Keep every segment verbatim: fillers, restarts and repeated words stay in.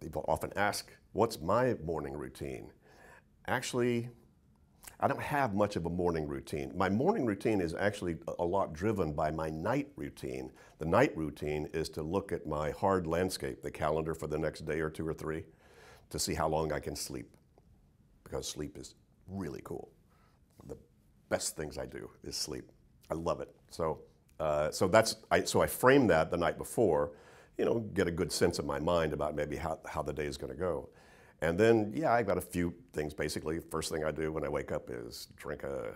People often ask, what's my morning routine? Actually, I don't have much of a morning routine. My morning routine is actually a lot driven by my night routine. The night routine is to look at my hard landscape, the calendar for the next day or two or three, to see how long I can sleep, because sleep is really cool. The best things I do is sleep. I love it. So, uh, so that's I, so I frame that the night before, you know, get a good sense of my mind about maybe how, how the day is going to go. And then, yeah, I've got a few things basically. First thing I do when I wake up is drink a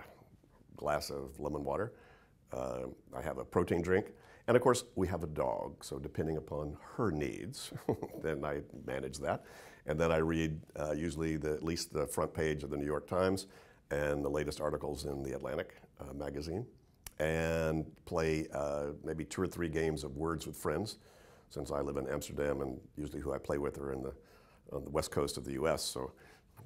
glass of lemon water. Uh, I have a protein drink. And of course, we have a dog. So depending upon her needs, then I manage that. And then I read uh, usually the, at least the front page of the New York Times and the latest articles in the Atlantic uh, magazine, and play uh, maybe two or three games of Words with Friends, since I live in Amsterdam and usually who I play with are in the on the west coast of the U S, so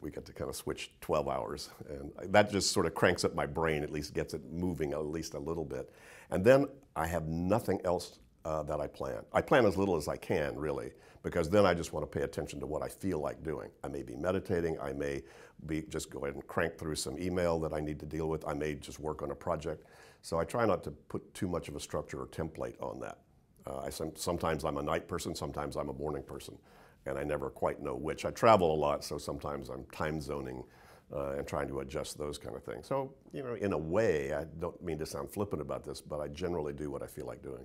we get to kind of switch twelve hours. And that just sort of cranks up my brain, at least gets it moving at least a little bit. And then I have nothing else uh, that I plan. I plan as little as I can, really, because then I just want to pay attention to what I feel like doing. I may be meditating. I may be just go ahead and crank through some email that I need to deal with. I may just work on a project. So I try not to put too much of a structure or template on that. Uh, I some, sometimes I'm a night person. Sometimes I'm a morning person. And I never quite know which. I travel a lot, so sometimes I'm time zoning uh, and trying to adjust those kind of things. So, you know, in a way, I don't mean to sound flippant about this, but I generally do what I feel like doing.